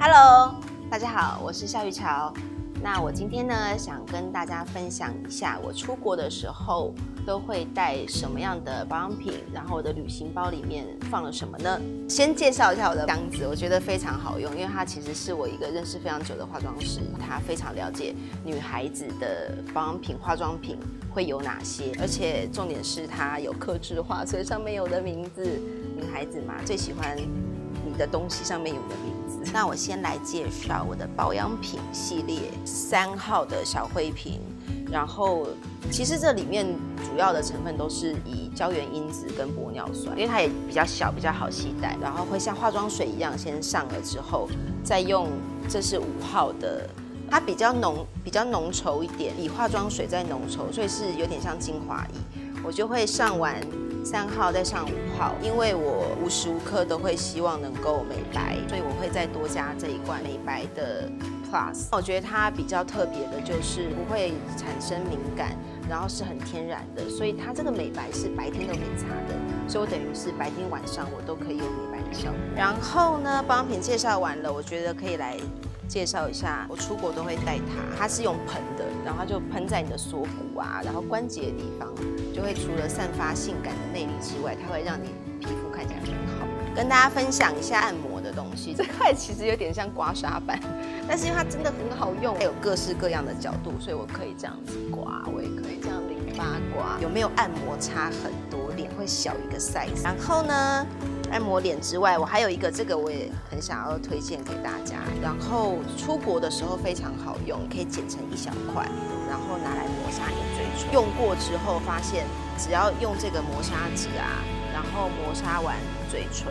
Hello， 大家好，我是夏玉潮。那我今天呢，想跟大家分享一下我出国的时候都会带什么样的保养品，然后我的旅行包里面放了什么呢？先介绍一下我的箱子，我觉得非常好用，因为它其实是我一个认识非常久的化妆师，他非常了解女孩子的保养品、化妆品会有哪些，而且重点是它有客制化，所以上面有我的名字，女孩子嘛，最喜欢你的东西上面有我的名字。 那我先来介绍我的保养品系列3号的小灰瓶，然后其实这里面主要的成分都是以胶原因子跟玻尿酸，因为它也比较小，比较好携带，然后会像化妆水一样先上了之后，再用这是5号的，它比较浓稠一点，比化妆水再浓稠，所以是有点像精华液。我就会上完3号再上5号，因为我无时无刻都会希望能够美白，所以我会再多加这一罐美白的 Plus。我觉得它比较特别的就是不会产生敏感，然后是很天然的，所以它这个美白是白天都没擦的，所以我等于是白天晚上我都可以有美白的效果。然后呢，保养品介绍完了，我觉得可以来介绍一下我出国都会带它，它是用喷的，然后它就喷在你的锁骨啊，然后关节的地方。 就会除了散发性感的魅力之外，它会让你皮肤看起来很好。跟大家分享一下按摩的东西，这块其实有点像刮痧板，但是因为它真的很好用，它有各式各样的角度，所以我可以这样子刮，我也可以这样淋巴刮。有没有按摩差很多，脸会小一个 size。然后呢，按摩脸之外，我还有一个这个我也很想要推荐给大家。然后出国的时候非常好用，可以剪成一小块，然后拿来磨砂你。 用过之后发现，只要用这个磨砂纸啊，然后磨砂完嘴唇，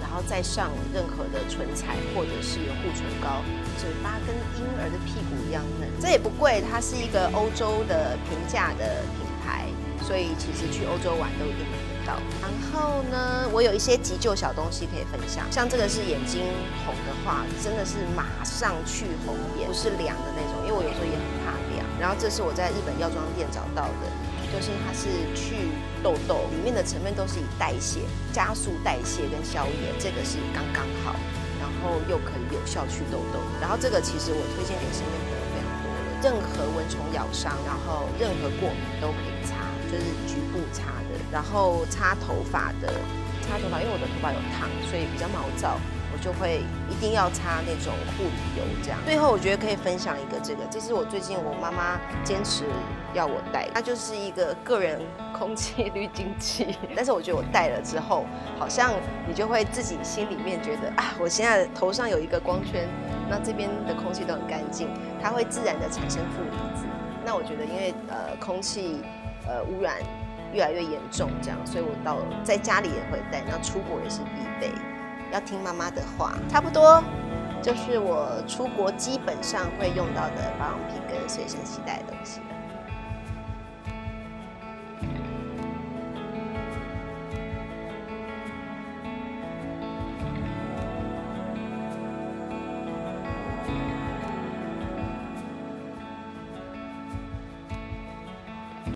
然后再上任何的唇彩或者是护唇膏，嘴巴跟婴儿的屁股一样嫩。这也不贵，它是一个欧洲的平价的品牌，所以其实去欧洲玩都一定买得到。然后呢，我有一些急救小东西可以分享，像这个是眼睛红的话，真的是马上去红眼，不是凉的那种，因为我有时候也很怕。 然后这是我在日本药妆店找到的，就是它是去痘痘，里面的成分都是以代谢、加速代谢跟消炎，这个是刚刚好，然后又可以有效去痘痘。然后这个其实我推荐给身边朋友非常多的，任何蚊虫咬伤，然后任何过敏都可以擦，就是局部擦的。然后擦头发的，擦头发，因为我的头发有烫，所以比较毛躁。 就会一定要擦那种护理油，这样。最后我觉得可以分享一个这个，这是我最近我妈妈坚持要我带，它就是一个个人空气滤净器。但是我觉得我带了之后，好像你就会自己心里面觉得啊，我现在头上有一个光圈，那这边的空气都很干净，它会自然的产生负离子。那我觉得因为空气污染越来越严重，这样，所以我到在家里也会带，那出国也是必备。 要听妈妈的话，差不多就是我出国基本上会用到的保养品跟随身携带的东西了。